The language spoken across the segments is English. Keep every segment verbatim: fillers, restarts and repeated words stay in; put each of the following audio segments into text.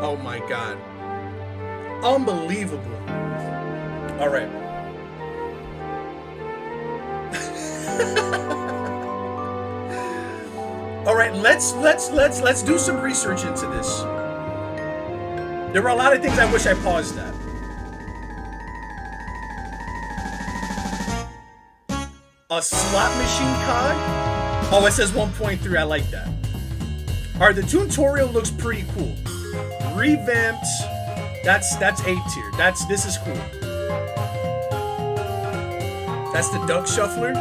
Oh my god. Unbelievable. All right. All right, let's let's let's let's do some research into this. There were a lot of things I wish I paused at. A slot machine cog? Oh, it says one point three. I like that. Alright, the tutorial looks pretty cool. Revamped. That's that's A tier. That's this is cool. That's the duck shuffler.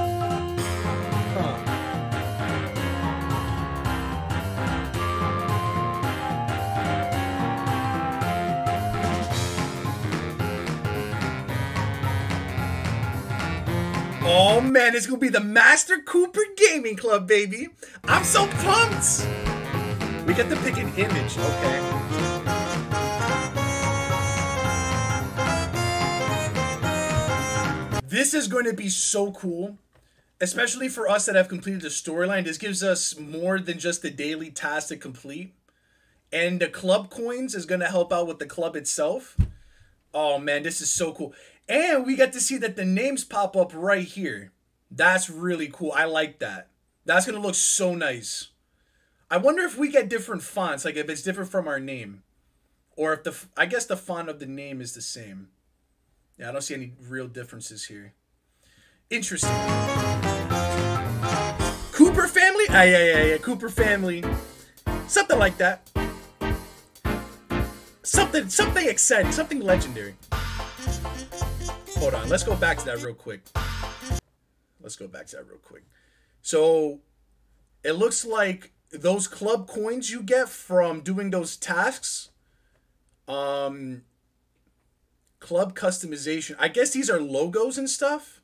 Oh man, it's gonna be the Master Cooper Gaming Club, baby. I'm so pumped. We get to pick an image, okay. This is going to be so cool, especially for us that have completed the storyline. This gives us more than just the daily task to complete. And the club coins is gonna help out with the club itself. Oh man, this is so cool. And we get to see that the names pop up right here. That's really cool. I like that. That's going to look so nice. I wonder if we get different fonts, like if it's different from our name. Or if the, I guess the font of the name is the same. Yeah, I don't see any real differences here. Interesting. Cooper family? Ah, yeah, yeah, yeah. Cooper family. Something like that. Something, something exciting. Something legendary. Hold on, let's go back to that real quick. Let's go back to that real quick. So, it looks like those club coins you get from doing those tasks. Um, club customization. I guess these are logos and stuff.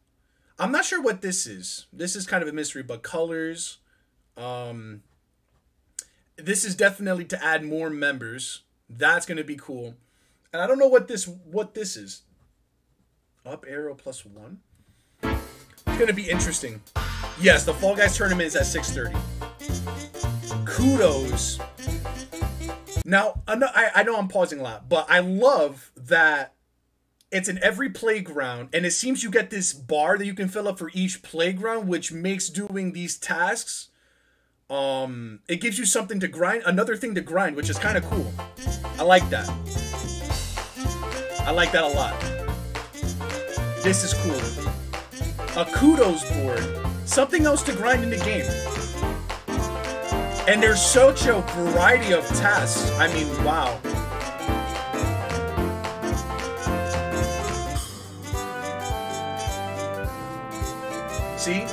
I'm not sure what this is. This is kind of a mystery, but colors. Um, this is definitely to add more members. That's going to be cool. And I don't know what this what this is. Up arrow plus one. It's gonna be interesting. Yes, the Fall Guys tournament is at six thirty. Kudos. Now, I know, I, I know I'm pausing a lot, but I love that it's in every playground, and it seems you get this bar that you can fill up for each playground, which makes doing these tasks, um, it gives you something to grind, another thing to grind, which is kind of cool. I like that. I like that a lot. This is cool. A kudos board. Something else to grind in the game. And there's such a variety of tasks. I mean, wow. See?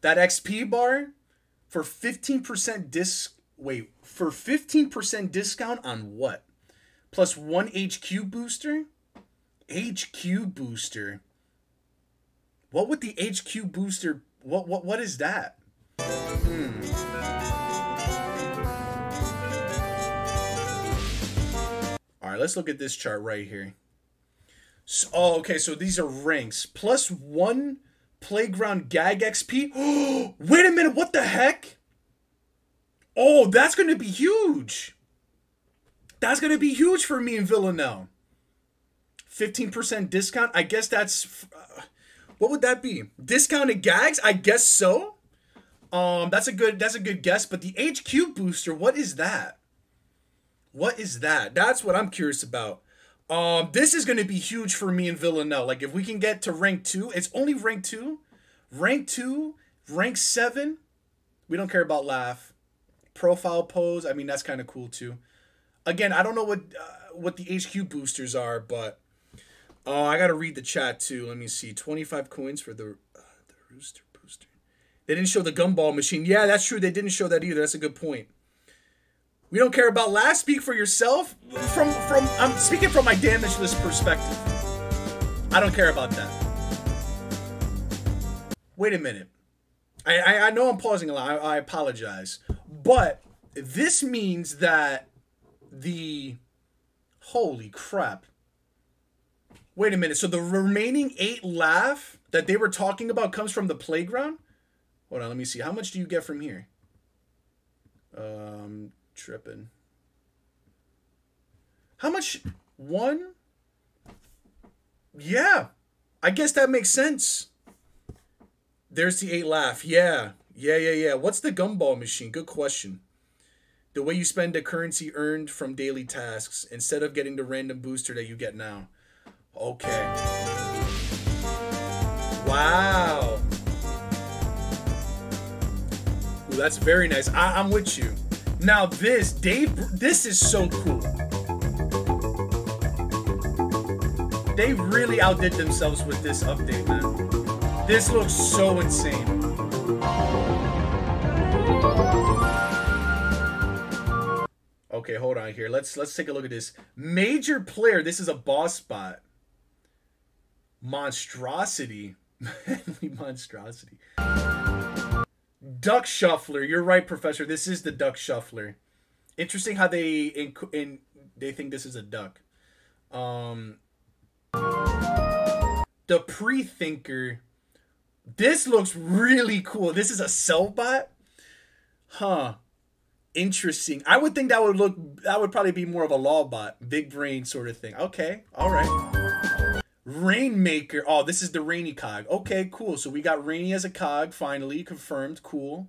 That X P bar for fifteen percent disc... Wait, for fifteen percent discount on what? Plus one H Q booster? H Q booster... What would the H Q booster? What what what is that? Hmm. All right, let's look at this chart right here. So, oh, okay. So these are ranks plus one playground gag X P. Oh, wait a minute. What the heck? Oh, that's gonna be huge. That's gonna be huge for me in Villanelle. fifteen percent discount. I guess that's. Uh, What would that be? Discounted gags? I guess so. Um, that's a good that's a good guess. But the H Q booster, what is that? What is that? That's what I'm curious about. Um, this is gonna be huge for me in Villanelle. Like if we can get to rank two, it's only rank two, rank two, rank seven. We don't care about laugh, profile pose. I mean that's kind of cool too. Again, I don't know what uh, what the H Q boosters are, but. Oh, I gotta read the chat too. Let me see. twenty-five coins for the uh, the rooster booster. They didn't show the gumball machine. Yeah, that's true. They didn't show that either. That's a good point. We don't care about last. Speak for yourself. From from I'm speaking from my damage list perspective. I don't care about that. Wait a minute. I I, I know I'm pausing a lot. I, I apologize, but this means that the holy crap. Wait a minute. So the remaining eight laugh that they were talking about comes from the playground? Hold on. Let me see. How much do you get from here? Um, tripping. How much? One? Yeah. I guess that makes sense. There's the eight laugh. Yeah. Yeah, yeah, yeah. What's the gumball machine? Good question. The way you spend the currency earned from daily tasks instead of getting the random booster that you get now. Okay. Wow. Ooh, that's very nice. I I'm with you. Now this, Dave, this is so cool. They really outdid themselves with this update, man. This looks so insane. Okay, hold on here. Let's let's take a look at this. Major player. This is a boss spot. Monstrosity. Manly monstrosity. Duck shuffler. You're right, Professor. This is the duck shuffler. Interesting how they in, in they think this is a duck. Um. The Pre-Thinker. This looks really cool. This is a cell bot? Huh. Interesting. I would think that would look... That would probably be more of a law bot. Big brain sort of thing. Okay. All right. Rainmaker. Oh, this is the Rainy Cog. Okay, cool. So we got Rainy as a cog, finally. Confirmed. Cool.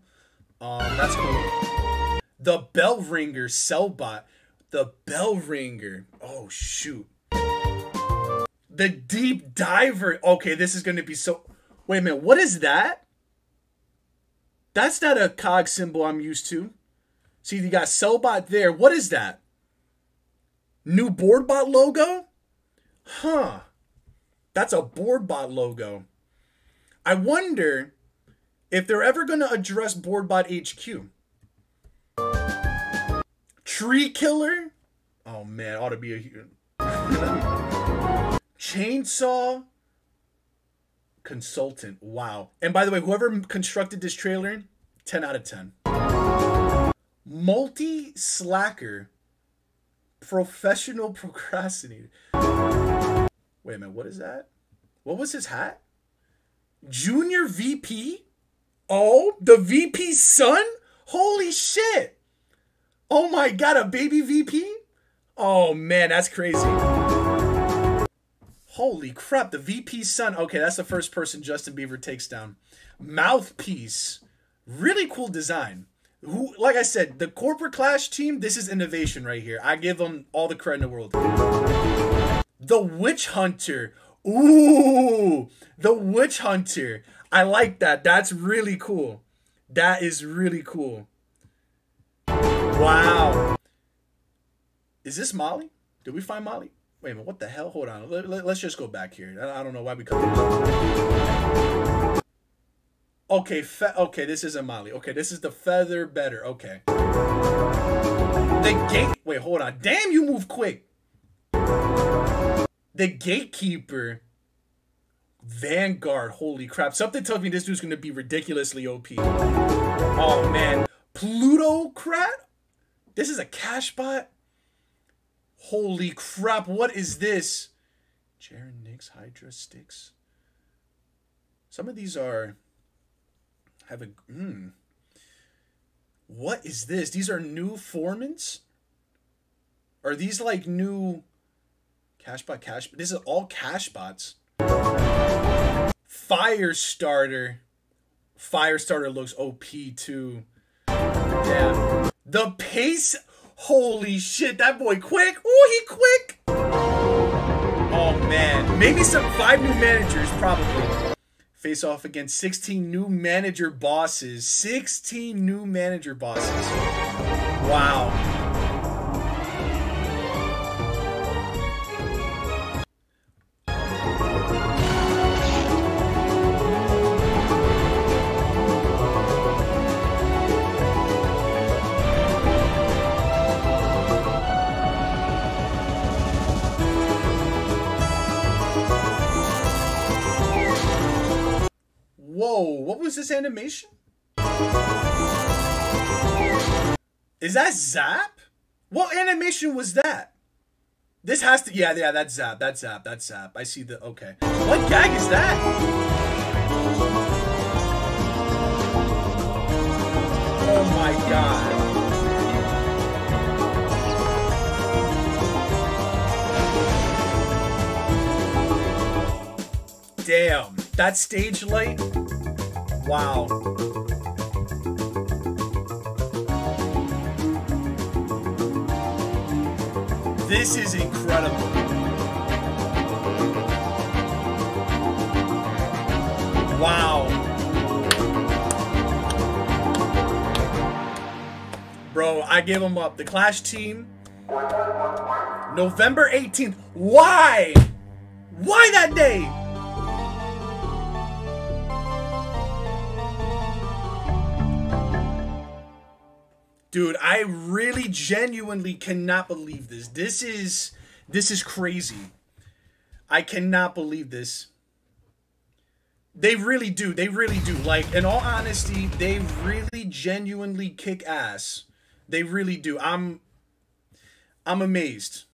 Um, that's cool. The Bell Ringer. Cell bot. The Bell Ringer. Oh, shoot. The Deep Diver. Okay, this is going to be so... Wait a minute. What is that? That's not a cog symbol I'm used to. See, you got Cellbot there. What is that? New BoardBot logo? Huh. That's a BoardBot logo. I wonder if they're ever going to address BoardBot H Q. Tree Killer? Oh, man. Ought to be a... Chainsaw Consultant. Wow. And by the way, whoever constructed this trailer, ten out of ten. Multi-slacker. Professional procrastinator. Wait a minute. What is that? What was his hat? Junior V P? Oh, the V P's son? Holy shit. Oh my God, a baby V P? Oh man, that's crazy. Holy crap, the V P's son. Okay, that's the first person Justin Bieber takes down. Mouthpiece. Really cool design. Who, like I said, the Corporate Clash team, this is innovation right here. I give them all the credit in the world. The Witch Hunter. Ooh, the Witch Hunter. I like that. That's really cool. That is really cool. Wow. Is this Molly? Did we find Molly? Wait a minute, what the hell? Hold on. Let, let, let's just go back here. I, I don't know why we come. Okay, fe okay, this isn't Molly. Okay, this is the Feather Better. Okay. The Gate... Wait, hold on. Damn, you move quick. The Gatekeeper. Vanguard. Holy crap. Something tells me this dude's going to be ridiculously O P. Oh, man. Plutocrat? This is a cash bot? Holy crap, what is this? Jaren Nix, Hydra Sticks. Some of these are... Have a... Hmm. What is this? These are new formants? Are these like new... Cashbot, cash... This is all cash bots. Firestarter. Firestarter looks O P too. Damn. The Pace... Holy shit, that boy quick. Ooh, he quick. Oh, man. Maybe some five new managers, probably. Face off against sixteen new manager bosses. sixteen new manager bosses. Wow. What was this animation? Is that Zap? What animation was that? This has to... Yeah, yeah, that's Zap. That's Zap. That's Zap. I see the... Okay. What gag is that? Oh my God. That stage light? Wow. This is incredible. Wow. Bro, I give them up. The Clash team, November eighteenth. Why? Why that day? Dude, I really genuinely cannot believe this. This is this is crazy. I cannot believe this. They really do. They really do. Like, in all honesty, they really genuinely kick ass. They really do. I'm I'm amazed.